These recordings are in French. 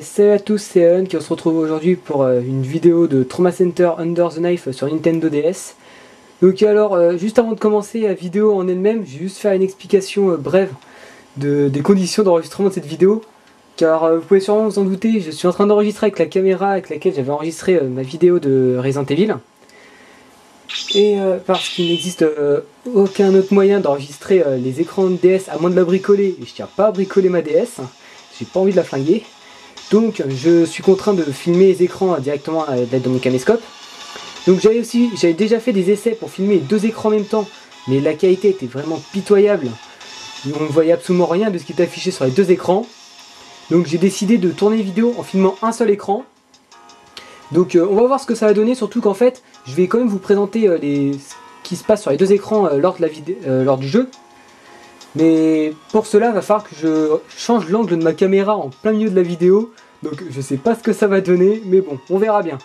Salut à tous, c'est Alan qui on se retrouve aujourd'hui pour une vidéo de Trauma Center Under the Knife sur Nintendo DS. Donc alors, juste avant de commencer la vidéo en elle-même, je vais juste faire une explication brève des conditions d'enregistrement de cette vidéo. Car vous pouvez sûrement vous en douter, je suis en train d'enregistrer avec la caméra avec laquelle j'avais enregistré ma vidéo de Resident Evil. Et parce qu'il n'existe aucun autre moyen d'enregistrer les écrans de DS à moins de la bricoler, et je tiens pas à bricoler ma DS, j'ai pas envie de la flinguer. Donc je suis contraint de filmer les écrans directement à l'aide de mon caméscope. Donc j'avais déjà fait des essais pour filmer deux écrans en même temps, mais la qualité était vraiment pitoyable. On ne voyait absolument rien de ce qui était affiché sur les deux écrans. Donc j'ai décidé de tourner une vidéo en filmant un seul écran. Donc on va voir ce que ça va donner, surtout qu'en fait je vais quand même vous présenter ce qui se passe sur les deux écrans lors du jeu. Mais pour cela il va falloir que je change l'angle de ma caméra en plein milieu de la vidéo. Donc je sais pas ce que ça va donner, mais bon, on verra bien.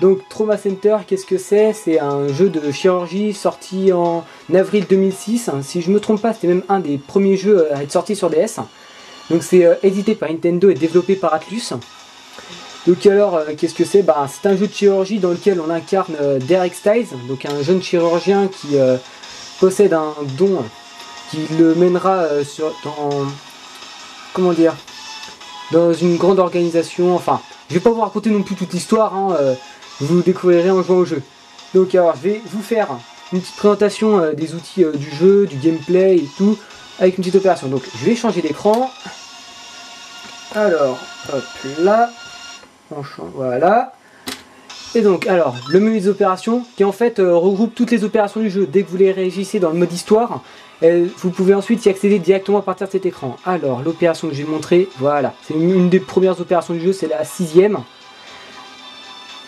Donc Trauma Center, qu'est-ce que c'est? C'est un jeu de chirurgie sorti en avril 2006. Si je me trompe pas, c'était même un des premiers jeux à être sorti sur DS. Donc c'est édité par Nintendo et développé par Atlus. Donc alors, qu'est-ce que c'est? Bah, c'est un jeu de chirurgie dans lequel on incarne Derek Stiles, donc un jeune chirurgien qui possède un don qui le mènera dans une grande organisation. Enfin, je vais pas vous raconter non plus toute l'histoire, hein, vous découvrirez en jouant au jeu. Donc alors, je vais vous faire une petite présentation des outils du jeu, du gameplay et tout, avec une petite opération. Donc je vais changer d'écran. Alors, hop là, on change, voilà. Et donc, alors, le menu des opérations, qui en fait regroupe toutes les opérations du jeu. Dès que vous les réagissez dans le mode histoire, vous pouvez ensuite y accéder directement à partir de cet écran. Alors, l'opération que je vais vous montrer, voilà, c'est une des premières opérations du jeu, c'est la 6e.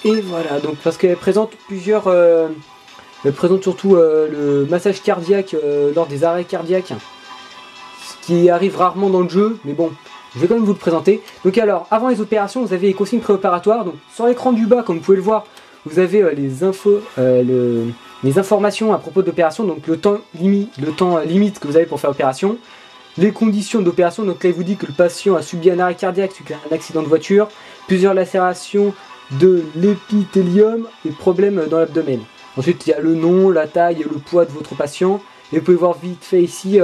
Et voilà, donc parce qu'elle présente plusieurs... elle présente surtout le massage cardiaque lors des arrêts cardiaques, ce qui arrive rarement dans le jeu, mais bon, je vais quand même vous le présenter. Donc alors, avant les opérations, vous avez les consignes préopératoires. Donc sur l'écran du bas, comme vous pouvez le voir, vous avez les informations à propos de l'opération, donc le temps limite que vous avez pour faire opération, les conditions d'opération. Donc là, il vous dit que le patient a subi un arrêt cardiaque suite à un accident de voiture, plusieurs lacérations de l'épithélium et problèmes dans l'abdomen. Ensuite, il y a le nom, la taille et le poids de votre patient. Et vous pouvez voir vite fait ici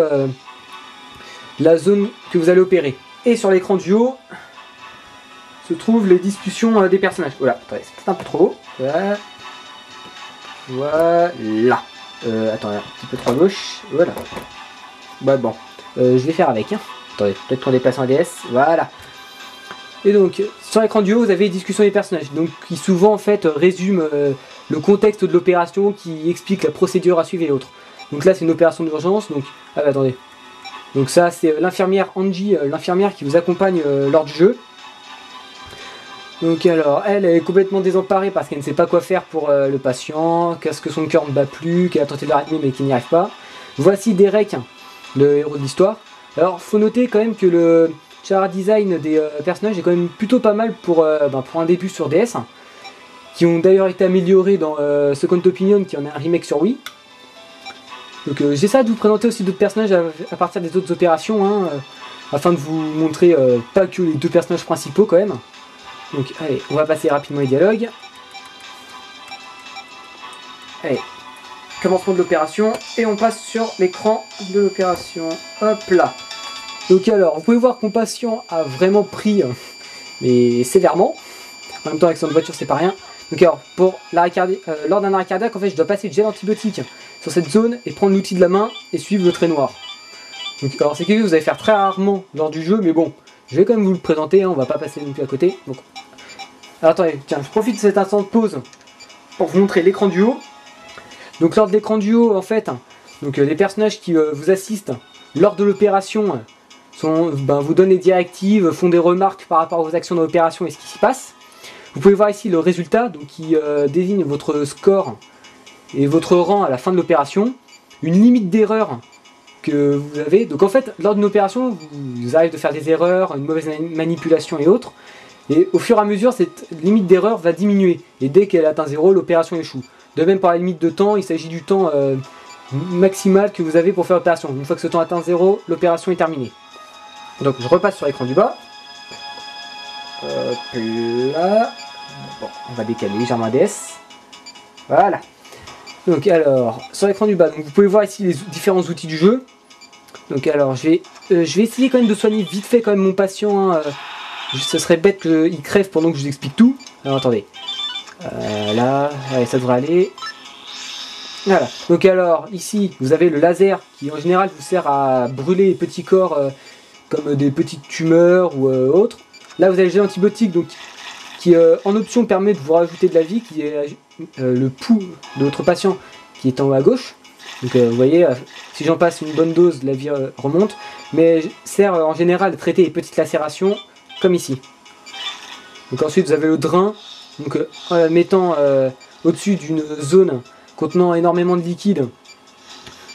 la zone que vous allez opérer. Et sur l'écran du haut se trouvent les discussions des personnages. Voilà, attendez, c'est peut-être un peu trop haut. Voilà. Voilà. Attendez, un petit peu trop à gauche. Voilà. Bah bon, je vais faire avec. Hein. Attendez, peut-être qu'on déplace en DS. Voilà. Et donc, sur l'écran du haut, vous avez les discussions des personnages. Donc, qui souvent, en fait, résument le contexte de l'opération, qui explique la procédure à suivre et autres. Donc là, c'est une opération d'urgence. Donc, ah bah attendez. Donc ça, c'est l'infirmière Angie, l'infirmière qui vous accompagne lors du jeu. Donc alors, elle est complètement désemparée parce qu'elle ne sait pas quoi faire pour le patient, qu'est-ce que son cœur ne bat plus, qu'elle a tenté de la réanimer mais qu'il n'y arrive pas. Voici Derek, le héros de l'histoire. Alors, faut noter quand même que le char design des personnages est quand même plutôt pas mal pour un début sur DS, qui ont d'ailleurs été améliorés dans Second Opinion, qui en a un remake sur Wii. Donc j'essaie de vous présenter aussi d'autres personnages à partir des autres opérations, hein, afin de vous montrer pas que les deux personnages principaux quand même. Donc allez, on va passer rapidement les dialogues. Allez, commencement de l'opération et on passe sur l'écran de l'opération. Hop là. Donc alors, vous pouvez voir que mon patient a vraiment pris, mais sévèrement. En même temps, avec son voiture, c'est pas rien. Donc alors, lors d'un arrêt cardiaque, en fait, je dois passer de gel antibiotique sur cette zone et prendre l'outil de la main et suivre le trait noir. Donc alors, c'est quelque chose que vous allez faire très rarement lors du jeu, mais bon, je vais quand même vous le présenter, hein, on va pas passer non plus à côté. Donc, alors, attendez, tiens, je profite de cet instant de pause pour vous montrer l'écran du haut. Donc lors de l'écran du haut, en fait, donc, les personnages qui vous assistent lors de l'opération vous donnent des directives, font des remarques par rapport à vos actions dans l'opération et ce qui s'y passe. Vous pouvez voir ici le résultat, donc qui désigne votre score et votre rang à la fin de l'opération, une limite d'erreur que vous avez. Donc en fait, lors d'une opération, vous arrivez de faire des erreurs, une mauvaise manipulation et autres, et au fur et à mesure, cette limite d'erreur va diminuer, et dès qu'elle atteint 0, l'opération échoue. De même par la limite de temps, il s'agit du temps maximal que vous avez pour faire l'opération. Une fois que ce temps atteint 0, l'opération est terminée. Donc je repasse sur l'écran du bas. Hop là. Bon, on va décaler légèrement DS. Voilà. Donc alors, sur l'écran du bas, donc, vous pouvez voir ici les différents outils du jeu. Donc alors, je vais essayer quand même de soigner vite fait quand même mon patient. Hein. Ce serait bête qu'il crève pendant que je vous explique tout. Alors attendez. Là, allez, ça devrait aller. Voilà. Donc alors, ici, vous avez le laser qui en général vous sert à brûler les petits corps comme des petites tumeurs ou autres. Là, vous avez le gel antibiotique, donc qui en option permet de vous rajouter de la vie, qui est le pouls de votre patient qui est en haut à gauche. Donc vous voyez, si j'en passe une bonne dose, la vie remonte, mais sert en général à traiter les petites lacérations, comme ici. Donc ensuite, vous avez le drain, donc en mettant au-dessus d'une zone contenant énormément de liquide,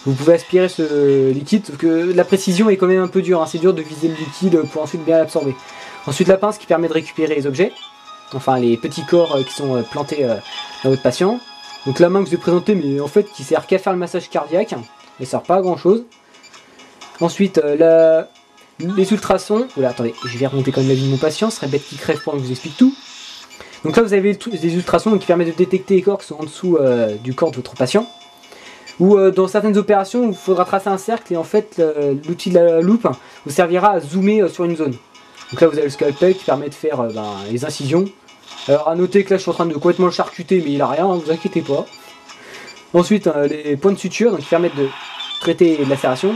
vous pouvez aspirer ce liquide, sauf que la précision est quand même un peu dure, hein. C'est dur de viser le liquide pour ensuite bien l'absorber. Ensuite la pince qui permet de récupérer les objets, enfin les petits corps qui sont plantés dans votre patient. Donc la main que je vous ai présentée, mais en fait qui sert qu'à faire le massage cardiaque, elle sert pas à grand chose. Ensuite les ultrasons, oula attendez, je vais remonter quand même la vie de mon patient, ce serait bête qu'il crève pendant que je vous explique tout. Donc là vous avez des ultrasons qui permettent de détecter les corps qui sont en dessous du corps de votre patient. Ou dans certaines opérations, il faudra tracer un cercle et en fait l'outil de la loupe vous servira à zoomer sur une zone. Donc là vous avez le scalpel qui permet de faire les incisions. Alors à noter que là je suis en train de complètement le charcuter, mais il a rien, hein, vous inquiétez pas. Ensuite les points de suture donc, qui permettent de traiter de lacération.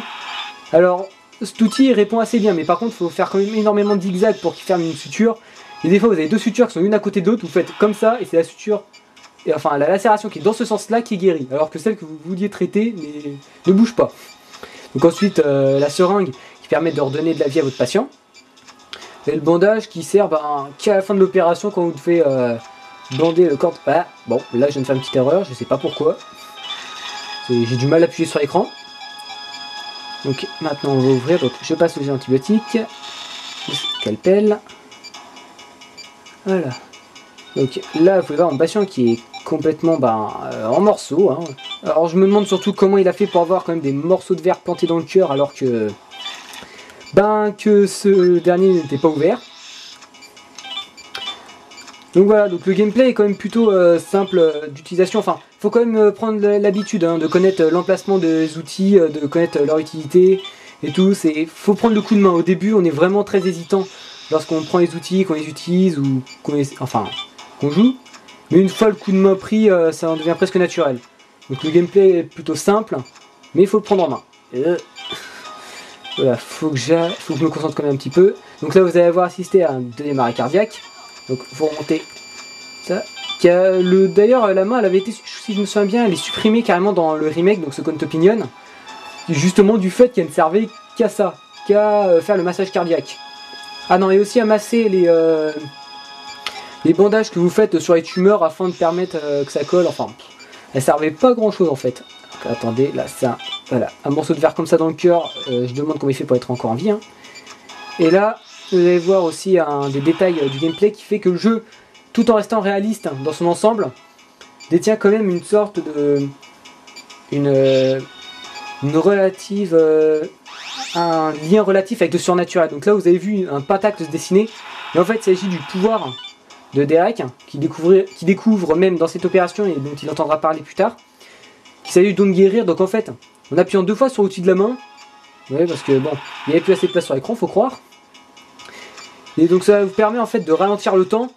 Alors cet outil répond assez bien, mais par contre il faut faire quand même énormément de zigzag pour qu'il ferme une suture. Et des fois vous avez deux sutures qui sont une à côté de l'autre, vous faites comme ça et c'est la suture, et enfin la lacération qui est dans ce sens là qui est guérie, alors que celle que vous vouliez traiter mais ne bouge pas. Donc ensuite la seringue qui permet de redonner de la vie à votre patient. Et le bandage qui sert qu'à la fin de l'opération quand vous devez bander le corps. Ah, bon, là je viens de faire une petite erreur, je sais pas pourquoi. J'ai du mal à appuyer sur l'écran. Donc maintenant on va ouvrir, donc je passe le gel antibiotique, le scalpel. Voilà. Donc là vous pouvez voir mon patient qui est complètement en morceaux. Hein. Alors je me demande surtout comment il a fait pour avoir quand même des morceaux de verre plantés dans le cœur alors que ce dernier n'était pas ouvert. Donc voilà, donc le gameplay est quand même plutôt simple d'utilisation. Enfin, faut quand même prendre l'habitude hein, de connaître l'emplacement des outils, de connaître leur utilité et tout. Faut prendre le coup de main. Au début, on est vraiment très hésitant lorsqu'on prend les outils, qu'on les utilise ou qu'on joue. Mais une fois le coup de main pris, ça en devient presque naturel. Donc le gameplay est plutôt simple, mais il faut le prendre en main. Voilà, faut que je me concentre quand même un petit peu. Donc là, vous allez avoir assisté à un deuxième arrêt cardiaque. Donc, vous remontez ça. D'ailleurs, la main, elle avait été, si je me souviens bien, elle est supprimée carrément dans le remake, donc Second Opinion, justement du fait qu'elle ne servait qu'à ça, qu'à faire le massage cardiaque. Ah non, et aussi à masser les bandages que vous faites sur les tumeurs afin de permettre que ça colle. Enfin, elle servait pas grand-chose en fait. Donc, attendez, là, c'est un... Voilà, un morceau de verre comme ça dans le cœur, je demande comment il fait pour être encore en vie. Hein. Et là, vous allez voir aussi un des détails du gameplay qui fait que le jeu, tout en restant réaliste hein, dans son ensemble, détient quand même une sorte de... un lien relatif avec le surnaturel. Donc là, vous avez vu un pentacle se dessiner, et en fait, il s'agit du pouvoir de Derek, hein, qui découvre même dans cette opération, et dont il entendra parler plus tard, qui s'agit donc de guérir, donc en fait... En appuyant deux fois sur l'outil de la main, ouais, parce que bon, il n'y avait plus assez de place sur l'écran, faut croire. Et donc ça vous permet en fait de ralentir le temps,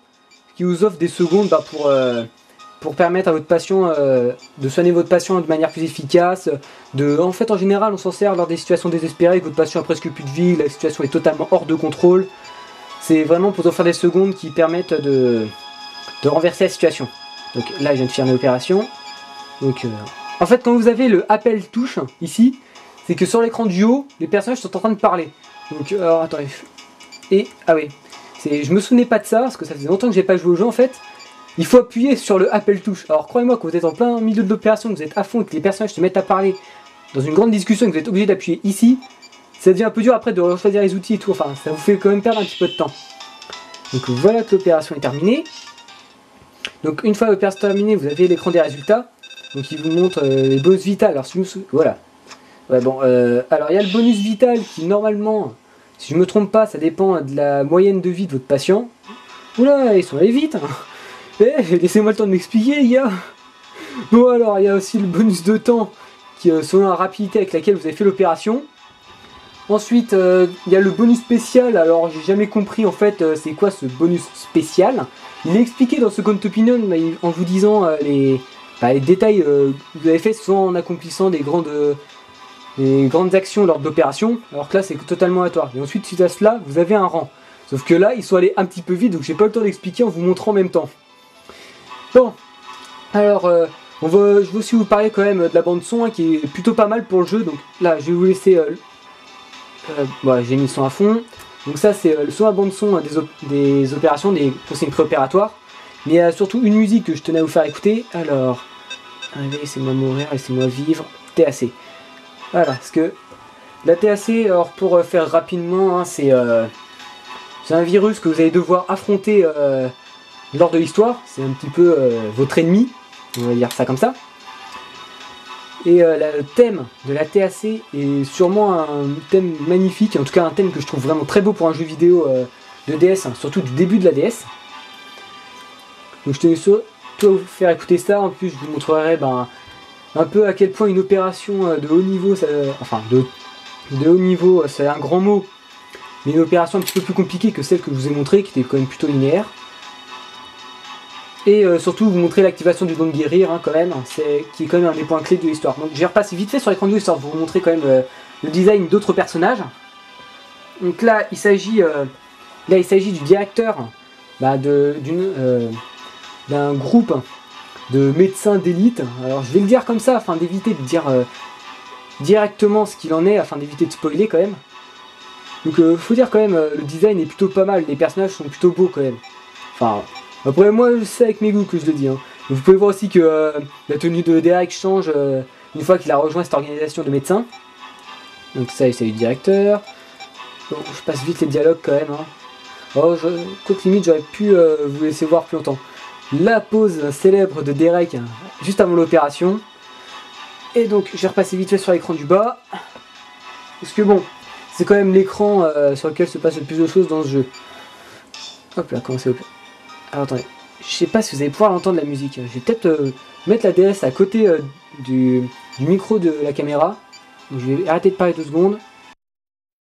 qui vous offre des secondes pour permettre à votre patient de soigner votre patient de manière plus efficace. En fait, en général, on s'en sert lors des situations désespérées, que votre patient a presque plus de vie, la situation est totalement hors de contrôle. C'est vraiment pour offrir des secondes qui permettent de renverser la situation. Donc là, je viens de faire mes opérations. Donc en fait, quand vous avez le appel touche, ici, c'est que sur l'écran du haut, les personnages sont en train de parler. Donc, alors, attendez. Et, ah oui, je me souvenais pas de ça, parce que ça faisait longtemps que j'ai pas joué au jeu, en fait. Il faut appuyer sur le appel touche. Alors, croyez-moi, quand vous êtes en plein milieu de l'opération, que vous êtes à fond et que les personnages se mettent à parler dans une grande discussion et que vous êtes obligé d'appuyer ici, ça devient un peu dur après de choisir les outils et tout. Enfin, ça vous fait quand même perdre un petit peu de temps. Donc, voilà que l'opération est terminée. Donc, une fois l'opération terminée, vous avez l'écran des résultats. Donc il vous montre les bonus vitales. Alors si je me souviens, voilà. Ouais, bon, alors il y a le bonus vital qui normalement, si je me trompe pas, ça dépend de la moyenne de vie de votre patient. Oula, ils sont allés vite hein. Eh, laissez-moi le temps de m'expliquer, les gars. Bon, alors, il y a aussi le bonus de temps, qui selon la rapidité avec laquelle vous avez fait l'opération. Ensuite, il y a le bonus spécial. Alors, j'ai jamais compris, en fait, c'est quoi ce bonus spécial. Il est expliqué dans Second Opinion en vous disant les détails que vous avez fait, soit en accomplissant des grandes actions lors d'opérations, alors que là c'est totalement aléatoire. Et ensuite, suite à cela, vous avez un rang. Sauf que là, ils sont allés un petit peu vite, donc j'ai pas le temps d'expliquer en vous montrant en même temps. Bon, alors je veux aussi vous parler quand même de la bande son, hein, qui est plutôt pas mal pour le jeu. Donc là, je vais vous laisser. Voilà, j'ai mis le son à fond. Donc ça, c'est le son à bande son des opérations, des consignes préopératoires. Mais il y a surtout une musique que je tenais à vous faire écouter. Alors, laissez-moi mourir, laissez-moi vivre. TAC. Voilà, parce que la TAC, alors pour faire rapidement, hein, c'est un virus que vous allez devoir affronter lors de l'histoire. C'est un petit peu votre ennemi, on va dire ça comme ça. Et le thème de la TAC est sûrement un thème magnifique, en tout cas un thème que je trouve vraiment très beau pour un jeu vidéo de DS, hein, surtout du début de la DS. Donc je tenais surtout à vous faire écouter ça, en plus je vous montrerai un peu à quel point une opération de haut niveau, de haut niveau c'est un grand mot, mais une opération un petit peu plus compliquée que celle que je vous ai montrée, qui était quand même plutôt linéaire. Et surtout vous montrer l'activation du don de guérir, hein, quand même, qui est quand même un des points clés de l'histoire. Donc je vais repasser vite fait sur l'écran de l'histoire, vous montrer quand même le design d'autres personnages. Donc là il s'agit du directeur d'un groupe de médecins d'élite. Alors je vais le dire comme ça afin d'éviter de dire directement ce qu'il en est, afin d'éviter de spoiler quand même. Donc faut dire quand même le design est plutôt pas mal, les personnages sont plutôt beaux quand même. Enfin, après moi c'est avec mes goûts que je le dis, hein. Vous pouvez voir aussi que la tenue de Derek change une fois qu'il a rejoint cette organisation de médecins. Donc ça c'est le directeur. Bon, je passe vite les dialogues quand même, hein. Oh, quoique limite j'aurais pu vous laisser voir plus longtemps. La pose célèbre de Derek juste avant l'opération. Et donc je vais repasser vite fait sur l'écran du bas, parce que bon, c'est quand même l'écran sur lequel se passe le plus de choses dans ce jeu. Hop là, comment c'est hop là. Alors attendez, je sais pas si vous allez pouvoir entendre la musique. Je vais peut-être mettre la DS à côté du micro de la caméra. Donc je vais arrêter de parler 2 secondes.